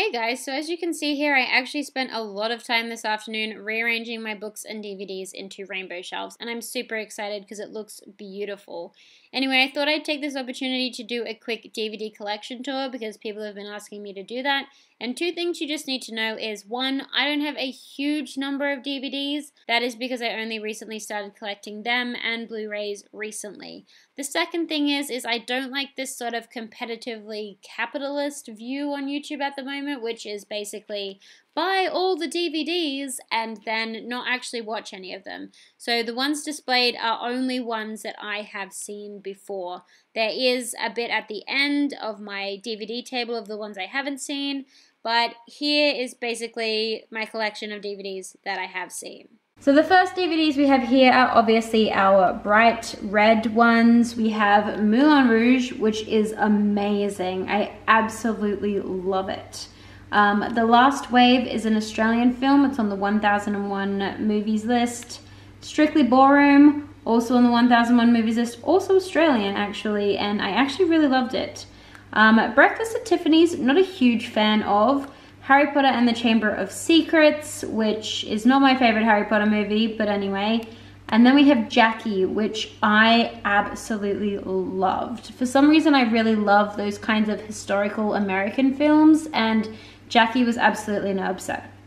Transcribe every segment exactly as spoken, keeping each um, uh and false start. Hey guys, so as you can see here, I actually spent a lot of time this afternoon rearranging my books and D V Ds into rainbow shelves, and I'm super excited because it looks beautiful. Anyway, I thought I'd take this opportunity to do a quick D V D collection tour because people have been asking me to do that. And two things you just need to know is, one, I don't have a huge number of D V Ds. That is because I only recently started collecting them and Blu-rays recently. The second thing is, is I don't like this sort of competitively capitalist view on YouTube at the moment, which is basically buy all the D V Ds and then not actually watch any of them. So the ones displayed are only ones that I have seen before. There is a bit at the end of my D V D table of the ones I haven't seen, but here is basically my collection of D V Ds that I have seen. So the first D V Ds we have here are obviously our bright red ones. We have Moulin Rouge, which is amazing. I absolutely love it. Um, The Last Wave is an Australian film. It's on the one thousand one movies list. Strictly Ballroom, also on the one thousand one movies list, also Australian actually, and I actually really loved it. Um, Breakfast at Tiffany's, not a huge fan of. Harry Potter and the Chamber of Secrets, which is not my favorite Harry Potter movie, but anyway. And then we have Jackie, which I absolutely loved. For some reason, I really love those kinds of historical American films, and Jackie was absolutely no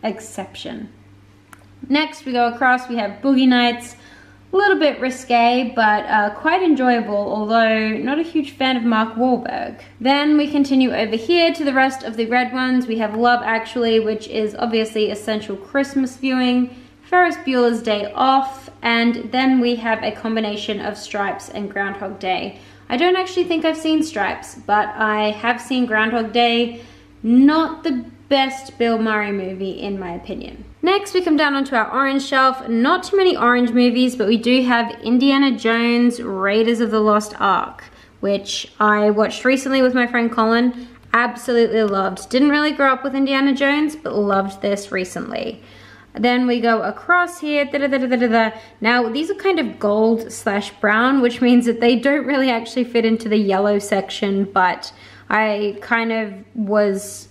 exception. Next, we go across, we have Boogie Nights. A little bit risque, but uh, quite enjoyable, although not a huge fan of Mark Wahlberg. Then we continue over here to the rest of the red ones. We have Love Actually, which is obviously essential Christmas viewing, Ferris Bueller's Day Off, and then we have a combination of Stripes and Groundhog Day. I don't actually think I've seen Stripes, but I have seen Groundhog Day. Not the best Bill Murray movie, in my opinion. Next, we come down onto our orange shelf. Not too many orange movies, but we do have Indiana Jones Raiders of the Lost Ark, which I watched recently with my friend Colin. Absolutely loved. Didn't really grow up with Indiana Jones, but loved this recently. Then we go across here. Da, da, da, da, da, da. Now, these are kind of gold slash brown, which means that they don't really actually fit into the yellow section, but I kind of was,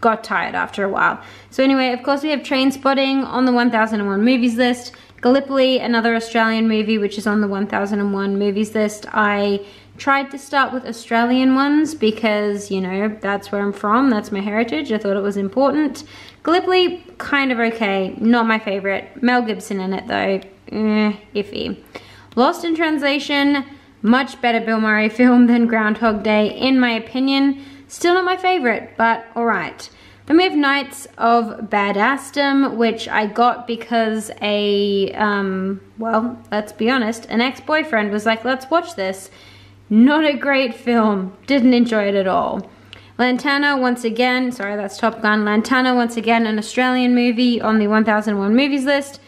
got tired after a while. So anyway, of course we have Trainspotting on the one thousand one movies list, Gallipoli, another Australian movie which is on the one thousand one movies list. I tried to start with Australian ones because, you know, that's where I'm from, that's my heritage, I thought it was important. Gallipoli, kind of okay, not my favorite. Mel Gibson in it though, eh, iffy. Lost in Translation, much better Bill Murray film than Groundhog Day, in my opinion. Still not my favorite, but alright. Then we have Knights of Badassdom, which I got because a, um, well, let's be honest, an ex-boyfriend was like, let's watch this. Not a great film. Didn't enjoy it at all. Lantana, once again, sorry, that's Top Gun. Lantana, once again, an Australian movie on the one thousand one movies list.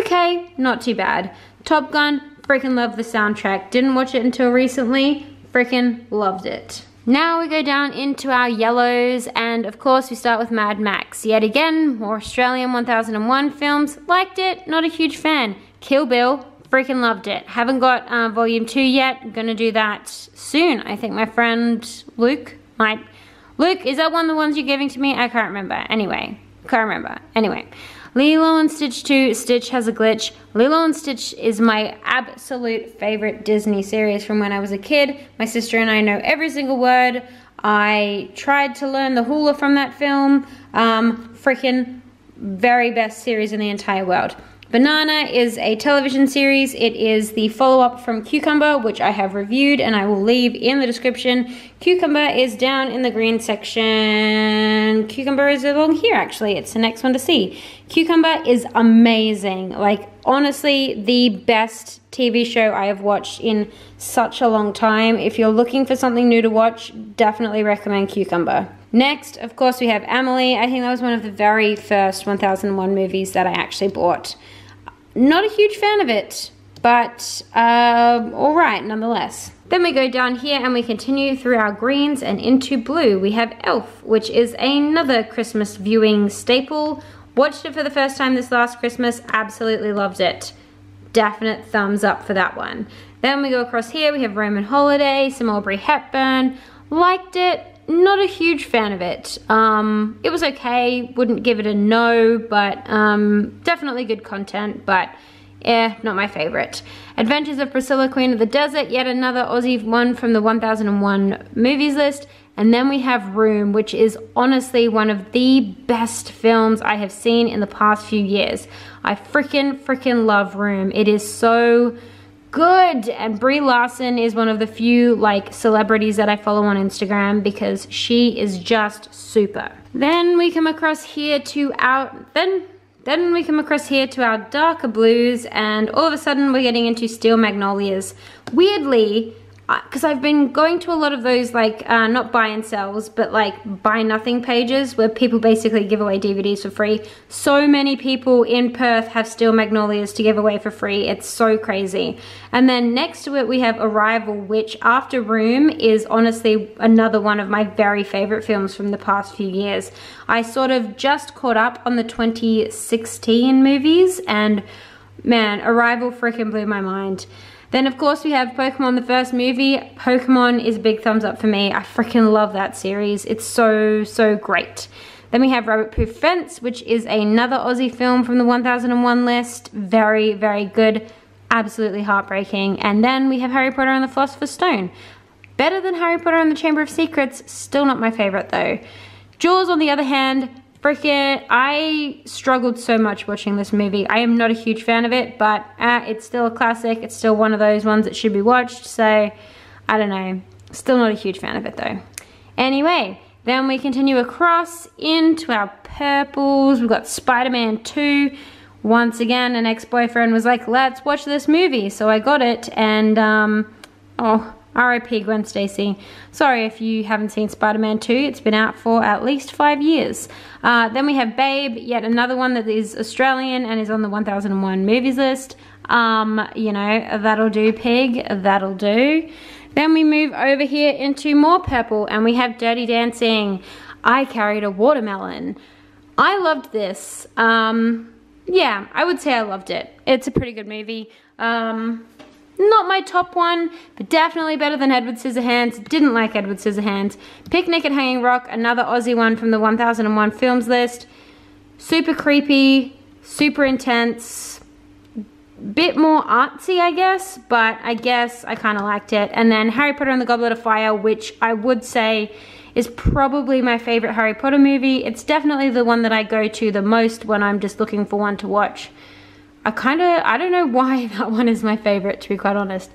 Okay, not too bad. Top Gun, freaking love the soundtrack. Didn't watch it until recently. Freaking loved it. Now we go down into our yellows, and of course we start with Mad Max. Yet again, more Australian one thousand one films. Liked it, not a huge fan. Kill Bill, freaking loved it. Haven't got uh, volume two yet. Gonna do that soon. I think my friend Luke might. Luke, is that one of the ones you're giving to me? I can't remember. Anyway, can't remember. Anyway. Lilo and Stitch two, Stitch has a glitch. Lilo and Stitch is my absolute favorite Disney series from when I was a kid. My sister and I know every single word. I tried to learn the hula from that film. Um, freaking very best series in the entire world. Banana is a television series. It is the follow-up from Cucumber, which I have reviewed and I will leave in the description. Cucumber is down in the green section. Cucumber is along here, actually. It's the next one to see. Cucumber is amazing. Like, honestly, the best T V show I have watched in such a long time. If you're looking for something new to watch, definitely recommend Cucumber. Next, of course, we have Amelie. I think that was one of the very first one thousand one movies that I actually bought. Not a huge fan of it, but uh, all right, nonetheless. Then we go down here and we continue through our greens and into blue. We have Elf, which is another Christmas viewing staple. Watched it for the first time this last Christmas, absolutely loved it. Definite thumbs up for that one. Then we go across here, we have Roman Holiday, some Aubrey Hepburn. Liked it, not a huge fan of it. Um, it was okay, wouldn't give it a no, but um, definitely good content, but eh, not my favorite. Adventures of Priscilla, Queen of the Desert, yet another Aussie one from the one thousand one movies list. And then we have Room, which is honestly one of the best films I have seen in the past few years. I freaking, freaking love Room. It is so good. And Brie Larson is one of the few like celebrities that I follow on Instagram because she is just super. Then we come across here to our, then, then we come across here to our darker blues, and all of a sudden we're getting into Steel Magnolias. Weirdly, because I've been going to a lot of those like uh, not buy and sells, but like buy nothing pages where people basically give away D V Ds for free. So many people in Perth have Steel Magnolias to give away for free. It's so crazy. And then next to it we have Arrival, which after Room is honestly another one of my very favorite films from the past few years. I sort of just caught up on the twenty sixteen movies, and man, Arrival freaking blew my mind. Then of course we have Pokemon, the first movie. Pokemon is a big thumbs up for me. I freaking love that series. It's so, so great. Then we have Rabbit Proof Fence, which is another Aussie film from the one thousand one list. Very, very good. Absolutely heartbreaking. And then we have Harry Potter and the Philosopher's Stone. Better than Harry Potter and the Chamber of Secrets. Still not my favorite though. Jaws on the other hand, freaking, I struggled so much watching this movie. I am not a huge fan of it, but uh, it's still a classic. It's still one of those ones that should be watched, so I don't know. Still not a huge fan of it though. Anyway, then we continue across into our purples. We've got Spider-Man two. Once again, an ex-boyfriend was like, let's watch this movie. So I got it, and um, oh, R I P Gwen Stacy. Sorry if you haven't seen Spider-Man two. It's been out for at least five years. Uh, then we have Babe, yet another one that is Australian and is on the one thousand one movies list. Um, you know, that'll do, pig. That'll do. Then we move over here into more purple, and we have Dirty Dancing. I Carried a Watermelon. I loved this. Um, yeah, I would say I loved it. It's a pretty good movie. Um... Not my top one, but definitely better than Edward Scissorhands. Didn't like Edward Scissorhands. Picnic at Hanging Rock, another Aussie one from the one thousand one films list. Super creepy, super intense, bit more artsy, I guess, but I guess I kind of liked it. And then Harry Potter and the Goblet of Fire, which I would say is probably my favorite Harry Potter movie. It's definitely the one that I go to the most when I'm just looking for one to watch. I kind of, I don't know why that one is my favorite, to be quite honest.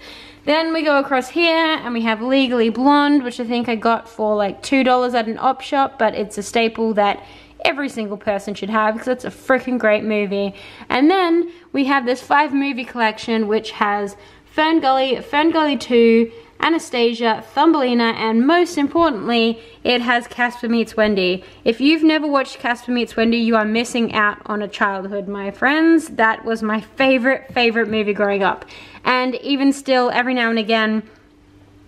Then we go across here and we have Legally Blonde, which I think I got for like two dollars at an op shop, but it's a staple that every single person should have because it's a freaking great movie. And then we have this five movie collection, which has Ferngully, Ferngully two, Anastasia, Thumbelina, and most importantly, it has Casper Meets Wendy. If you've never watched Casper Meets Wendy, you are missing out on a childhood, my friends. That was my favorite, favorite movie growing up. And even still, every now and again,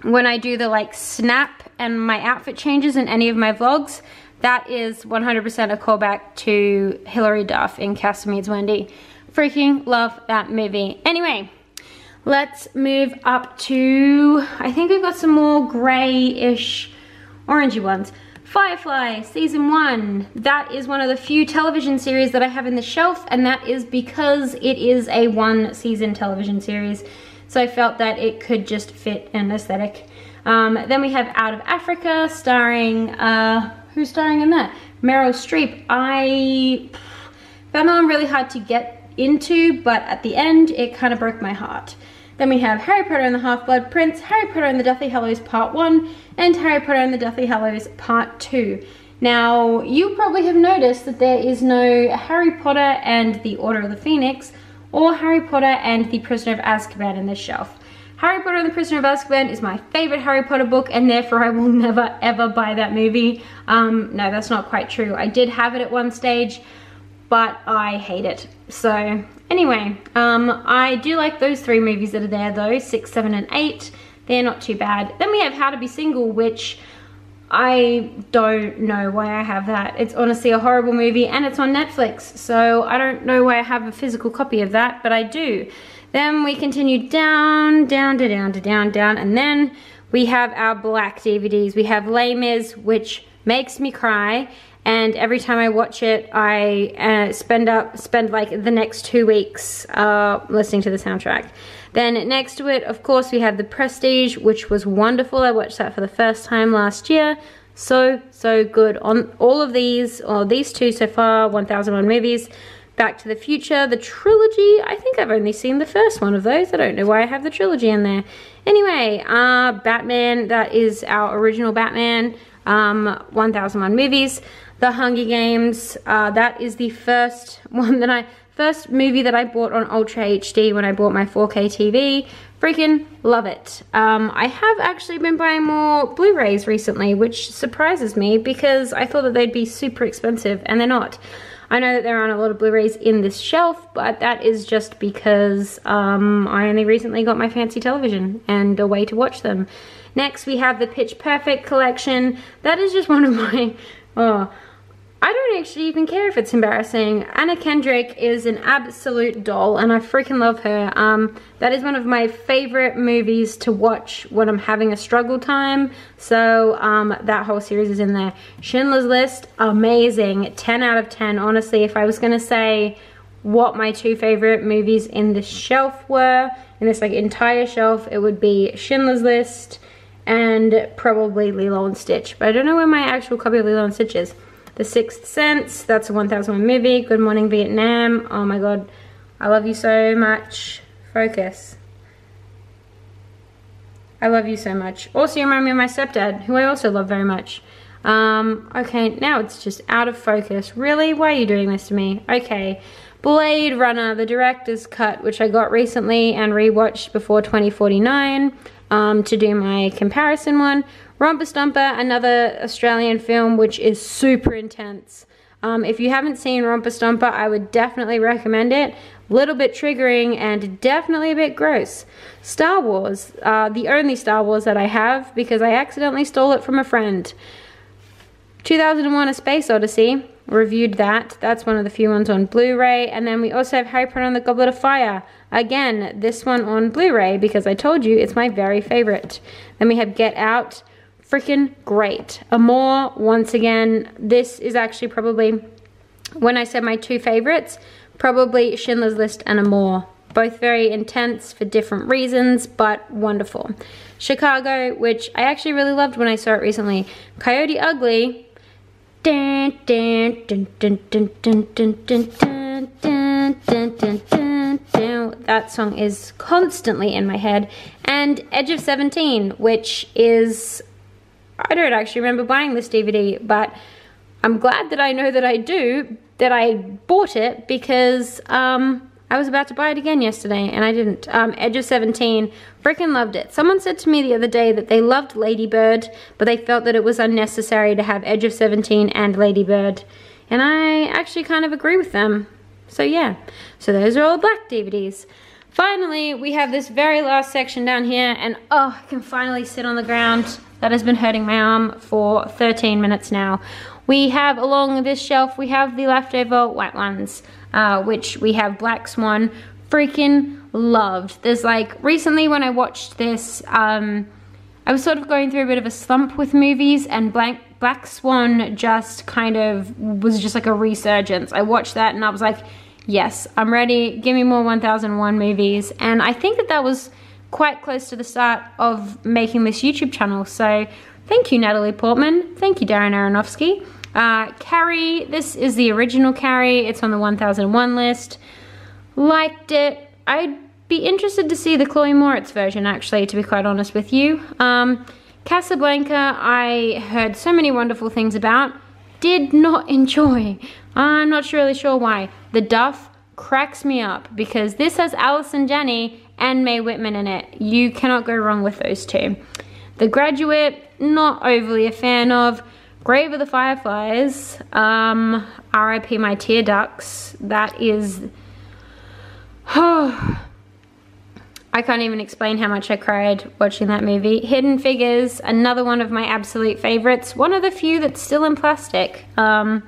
when I do the like snap and my outfit changes in any of my vlogs, that is one hundred percent a callback to Hilary Duff in Casper Meets Wendy. Freaking love that movie. Anyway. Let's move up to, I think we've got some more grey-ish, orangey ones. Firefly, season one. That is one of the few television series that I have in the shelf, and that is because it is a one-season television series. So I felt that it could just fit an aesthetic. Um, then we have Out of Africa, starring, uh, who's starring in that? Meryl Streep. I found that one really hard to get into, but at the end, it kind of broke my heart. Then we have Harry Potter and the Half-Blood Prince, Harry Potter and the Deathly Hallows Part one, and Harry Potter and the Deathly Hallows Part two. Now, you probably have noticed that there is no Harry Potter and the Order of the Phoenix or Harry Potter and the Prisoner of Azkaban in this shelf. Harry Potter and the Prisoner of Azkaban is my favorite Harry Potter book, and therefore I will never ever buy that movie. Um, no, that's not quite true. I did have it at one stage, but I hate it. So anyway, um, I do like those three movies that are there though, six, seven, and eight. They're not too bad. Then we have How to Be Single, which I don't know why I have that. It's honestly a horrible movie, and it's on Netflix. So I don't know why I have a physical copy of that, but I do. Then we continue down, down, to down, to down, down, and then we have our black D V Ds. We have Les Mis, which makes me cry, and every time I watch it, I uh, spend up spend like the next two weeks uh, listening to the soundtrack. Then next to it, of course, we have The Prestige, which was wonderful. I watched that for the first time last year. So, so good. On all of these, or these two so far, one thousand one Movies, Back to the Future, the trilogy. I think I've only seen the first one of those. I don't know why I have the trilogy in there. Anyway, uh, Batman, that is our original Batman, um, one thousand one Movies. The Hunger Games, uh, that is the first one that I... First movie that I bought on Ultra H D when I bought my four K T V. Freaking love it. Um, I have actually been buying more Blu-rays recently, which surprises me because I thought that they'd be super expensive, and they're not. I know that there aren't a lot of Blu-rays in this shelf, but that is just because um, I only recently got my fancy television and a way to watch them. Next, we have the Pitch Perfect collection. That is just one of my... Oh, I don't actually even care if it's embarrassing. Anna Kendrick is an absolute doll, and I freaking love her. Um, that is one of my favorite movies to watch when I'm having a struggle time. So um, that whole series is in there. Schindler's List, amazing. ten out of ten. Honestly, if I was going to say what my two favorite movies in this shelf were, in this like entire shelf, it would be Schindler's List and probably Lilo and Stitch. But I don't know where my actual copy of Lilo and Stitch is. The Sixth Sense, that's a one thousand one Movie. Good Morning Vietnam, oh my god, I love you so much. Focus. I love you so much. Also, you remind me of my stepdad, who I also love very much. Um, okay, now it's just out of focus. Really? Why are you doing this to me? Okay. Blade Runner, the director's cut, which I got recently and rewatched before twenty forty-nine um, to do my comparison one. Romper Stomper, another Australian film which is super intense. Um, if you haven't seen Romper Stomper, I would definitely recommend it. A little bit triggering and definitely a bit gross. Star Wars, uh, the only Star Wars that I have because I accidentally stole it from a friend. two thousand one A Space Odyssey, reviewed that. That's one of the few ones on Blu-ray. And then we also have Harry Potter and the Goblet of Fire. Again, this one on Blu-ray because I told you it's my very favorite. Then we have Get Out. Freaking great. Amour, once again, this is actually probably, when I said my two favorites, probably Schindler's List and Amour. Both very intense for different reasons, but wonderful. Chicago, which I actually really loved when I saw it recently. Coyote Ugly. Dun, dun, dun, dun, dun, dun, dun, dun, dun, dun, dun, dun, dun. That song is constantly in my head. And Edge of seventeen, which is... I don't actually remember buying this D V D, but I'm glad that I know that I do, that I bought it, because um, I was about to buy it again yesterday, and I didn't. Um, Edge of seventeen, freaking loved it. Someone said to me the other day that they loved Lady Bird, but they felt that it was unnecessary to have Edge of seventeen and Lady Bird, and I actually kind of agree with them. So yeah, so those are all black D V Ds. Finally, we have this very last section down here, and oh, I can finally sit on the ground. That has been hurting my arm for thirteen minutes now. We have, along this shelf, we have the leftover white ones, uh, which we have Black Swan. Freaking loved. There's like, recently when I watched this, um, I was sort of going through a bit of a slump with movies, and Black, Black Swan just kind of was just like a resurgence. I watched that and I was like, yes, I'm ready. Give me more one thousand one Movies. And I think that that was... quite close to the start of making this YouTube channel, so thank you, Natalie Portman. Thank you, Darren Aronofsky. Uh, Carrie, this is the original Carrie. It's on the one thousand one list. Liked it. I'd be interested to see the Chloe Moritz version, actually, to be quite honest with you. Um, Casablanca, I heard so many wonderful things about. Did not enjoy. I'm not really sure why. The Duff cracks me up because this has Allison Janney and Mae Whitman in it. You cannot go wrong with those two. The Graduate, not overly a fan of. Grave of the Fireflies, um, R I P my tear ducts. That is, oh, I can't even explain how much I cried watching that movie. Hidden Figures, another one of my absolute favorites. One of the few that's still in plastic. Um,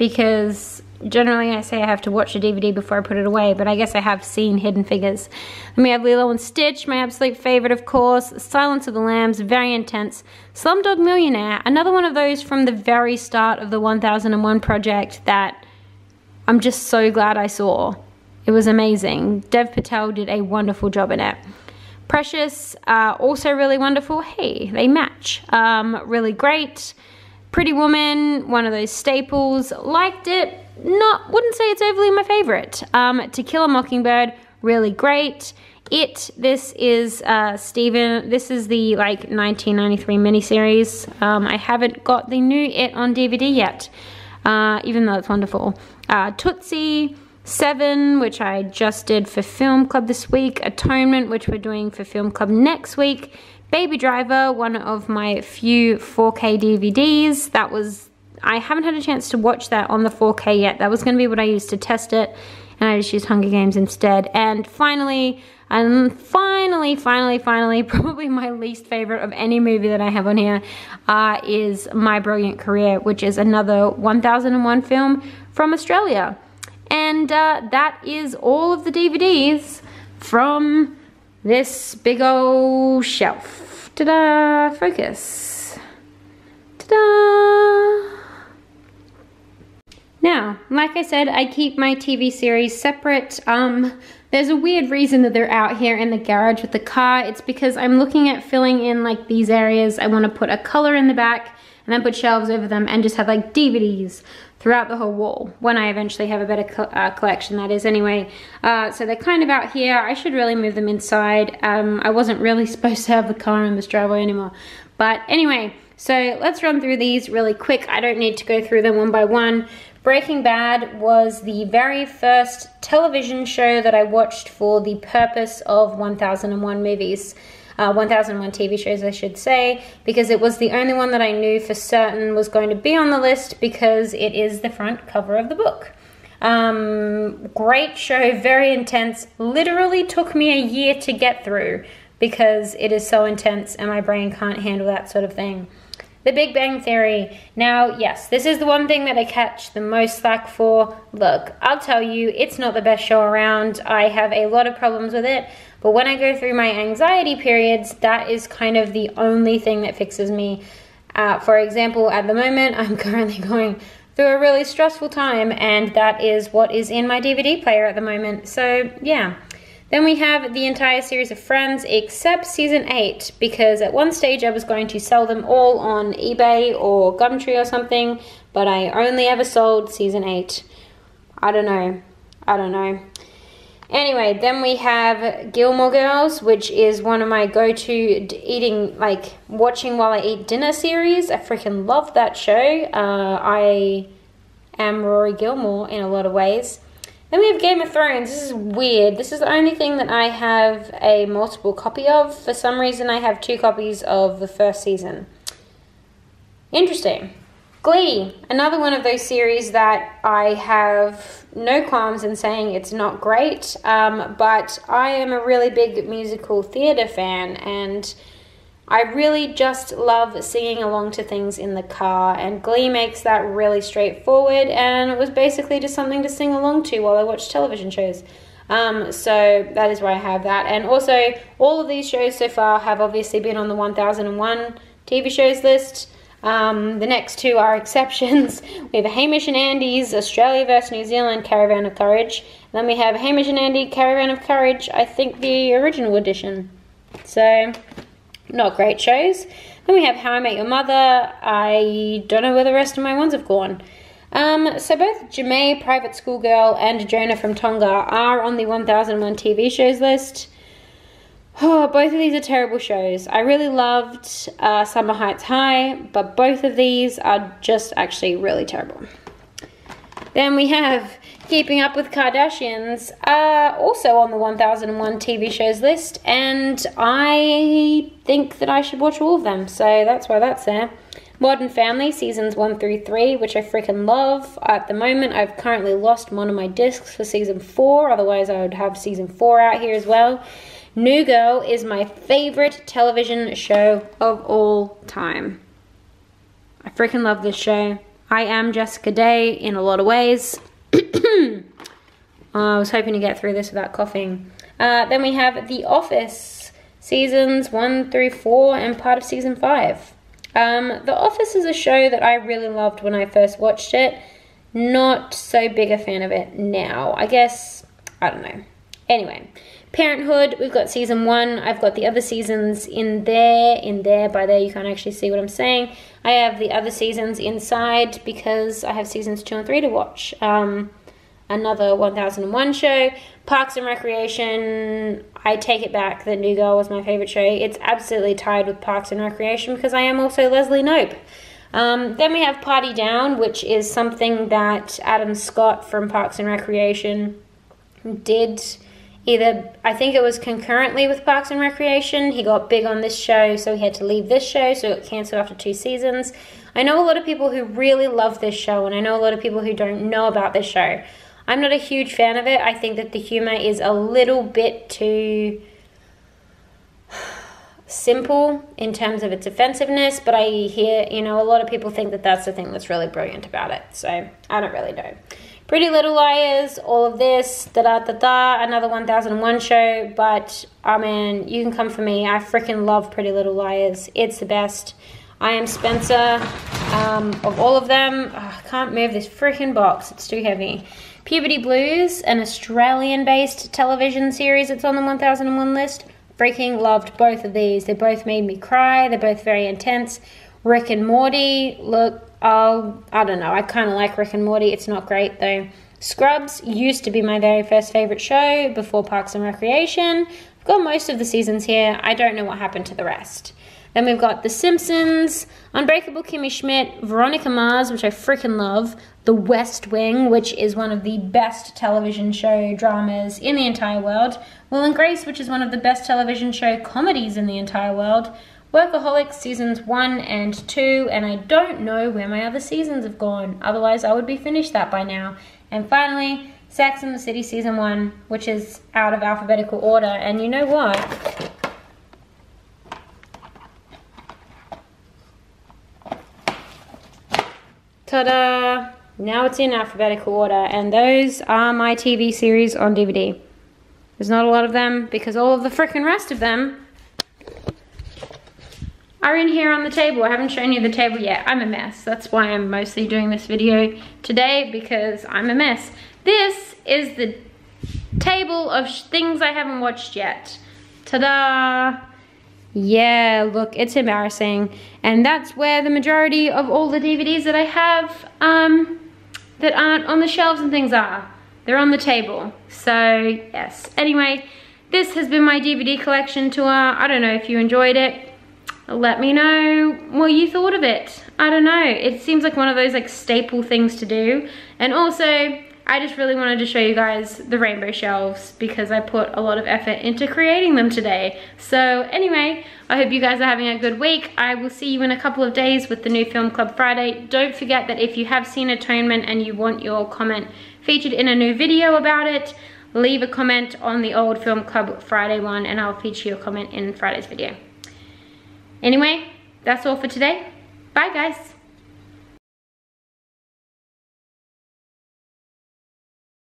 because generally I say I have to watch the D V D before I put it away, but I guess I have seen Hidden Figures. And we have Lilo and Stitch, my absolute favorite, of course. Silence of the Lambs, very intense. Slumdog Millionaire, another one of those from the very start of the one thousand and one Project that I'm just so glad I saw. It was amazing. Dev Patel did a wonderful job in it. Precious, uh, also really wonderful. Hey, they match. Um, really great. Pretty Woman, one of those staples. Liked it. Not, wouldn't say it's overly my favorite. Um, To Kill a Mockingbird, really great. It, this is uh, Steven, this is the like nineteen ninety-three miniseries. Um, I haven't got the new It on D V D yet, uh, even though it's wonderful. Uh, Tootsie, Seven, which I just did for Film Club this week. Atonement, which we're doing for Film Club next week. Baby Driver, one of my few four K D V Ds. That was, I haven't had a chance to watch that on the four K yet. That was going to be what I used to test it, and I just used Hunger Games instead. And finally, and finally, finally, finally, probably my least favorite of any movie that I have on here uh, is My Brilliant Career, which is another one thousand and one film from Australia. And uh, that is all of the D V Ds from this big old shelf. Ta-da! Focus. Ta-da! Now, like I said, I keep my T V series separate. Um, there's a weird reason that they're out here in the garage with the car. It's because I'm looking at filling in like these areas. I want to put a color in the back and then put shelves over them and just have like D V Ds throughout the whole wall when I eventually have a better co uh, collection, that is, anyway. Uh, so they're kind of out here. I should really move them inside. Um, I wasn't really supposed to have the car in this driveway anymore. But anyway, so let's run through these really quick. I don't need to go through them one by one. Breaking Bad was the very first television show that I watched for the purpose of one thousand and one movies, uh, one thousand and one T V shows I should say, because it was the only one that I knew for certain was going to be on the list because it is the front cover of the book. Um, great show, very intense, literally took me a year to get through because it is so intense and my brain can't handle that sort of thing. The Big Bang Theory. Now, yes, this is the one thing that I catch the most slack for. Look, I'll tell you, it's not the best show around. I have a lot of problems with it, but when I go through my anxiety periods, that is kind of the only thing that fixes me. Uh, for example, at the moment, I'm currently going through a really stressful time, and that is what is in my D V D player at the moment, so yeah. Then we have the entire series of Friends, except Season eight, because at one stage I was going to sell them all on eBay or Gumtree or something, but I only ever sold Season eight. I don't know. I don't know. Anyway, then we have Gilmore Girls, which is one of my go-to eating, like, watching while I eat dinner series. I freaking love that show. Uh, I am Rory Gilmore in a lot of ways. Then we have Game of Thrones. This is weird. This is the only thing that I have a multiple copy of. For some reason, I have two copies of the first season. Interesting. Glee, another one of those series that I have no qualms in saying it's not great, um, but I am a really big musical theatre fan, and I really just love singing along to things in the car, and Glee makes that really straightforward, and it was basically just something to sing along to while I watch television shows. Um, so that is why I have that. And also, all of these shows so far have obviously been on the one thousand and one T V shows list. Um, the next two are exceptions. We have Hamish and Andy's Australia versus New Zealand, Caravan of Courage. And then we have Hamish and Andy, Caravan of Courage, I think the original edition. So, not great shows. Then we have How I Met Your Mother. I don't know where the rest of my ones have gone. Um, so both Jemai, Private School Girl, and Jonah from Tonga are on the one thousand and one T V shows list. Oh, both of these are terrible shows. I really loved uh, Summer Heights High, but both of these are just actually really terrible. Then we have Keeping Up with Kardashians, uh, also on the one thousand and one T V shows list, and I think that I should watch all of them, so that's why that's there. Modern Family, seasons one through three, which I freaking love. At the moment, I've currently lost one of my discs for season four, otherwise I would have season four out here as well. New Girl is my favorite television show of all time. I freaking love this show. I am Jessica Day in a lot of ways. I was hoping to get through this without coughing. Uh, then we have The Office, seasons one through four and part of season five. Um, The Office is a show that I really loved when I first watched it. Not so big a fan of it now. I guess, I don't know. Anyway, Parenthood, we've got season one. I've got the other seasons in there, in there, by there you can't actually see what I'm saying. I have the other seasons inside because I have seasons two and three to watch. Um, another one thousand and one show. Parks and Recreation, I take it back that New Girl was my favorite show. It's absolutely tied with Parks and Recreation because I am also Leslie Knope. Um, then we have Party Down, which is something that Adam Scott from Parks and Recreation did. Either, I think it was concurrently with Parks and Recreation. He got big on this show, so he had to leave this show, so it cancelled after two seasons. I know a lot of people who really love this show, and I know a lot of people who don't know about this show. I'm not a huge fan of it. I think that the humor is a little bit too simple in terms of its offensiveness, but I hear, you know, a lot of people think that that's the thing that's really brilliant about it, so I don't really know. Pretty Little Liars, all of this, da-da-da-da, another one thousand and one show, but, oh man, you can come for me. I freaking love Pretty Little Liars. It's the best. I am Spencer, um, of all of them. Oh, I can't move this freaking box. It's too heavy. Puberty Blues, an Australian-based television series. It's on the one thousand and one list. Freaking loved both of these. They both made me cry. They're both very intense. Rick and Morty, look. Oh, I don't know. I kind of like Rick and Morty. It's not great, though. Scrubs used to be my very first favourite show before Parks and Recreation. I've got most of the seasons here. I don't know what happened to the rest. Then we've got The Simpsons, Unbreakable Kimmy Schmidt, Veronica Mars, which I freaking love, The West Wing, which is one of the best television show dramas in the entire world, Will and Grace, which is one of the best television show comedies in the entire world, Workaholics seasons one and two, and I don't know where my other seasons have gone, otherwise I would be finished that by now. And finally, Sex and the City season one, which is out of alphabetical order, and you know what? Ta-da! Now it's in alphabetical order, and those are my T V series on D V D. There's not a lot of them, because all of the frickin' rest of them are in here on the table. I haven't shown you the table yet. I'm a mess. That's why I'm mostly doing this video today, because I'm a mess. This is the table of sh things I haven't watched yet. Ta-da! Yeah, look, it's embarrassing. And that's where the majority of all the D V Ds that I have um, that aren't on the shelves and things are. They're on the table. So, yes. Anyway, this has been my D V D collection tour. I don't know if you enjoyed it. Let me know what you thought of it. I don't know. It seems like one of those like staple things to do. And also, I just really wanted to show you guys the rainbow shelves because I put a lot of effort into creating them today. So anyway, I hope you guys are having a good week. I will see you in a couple of days with the new Film Club Friday. Don't forget that if you have seen Atonement and you want your comment featured in a new video about it, leave a comment on the old Film Club Friday one and I'll feature your comment in Friday's video. Anyway, that's all for today. Bye, guys.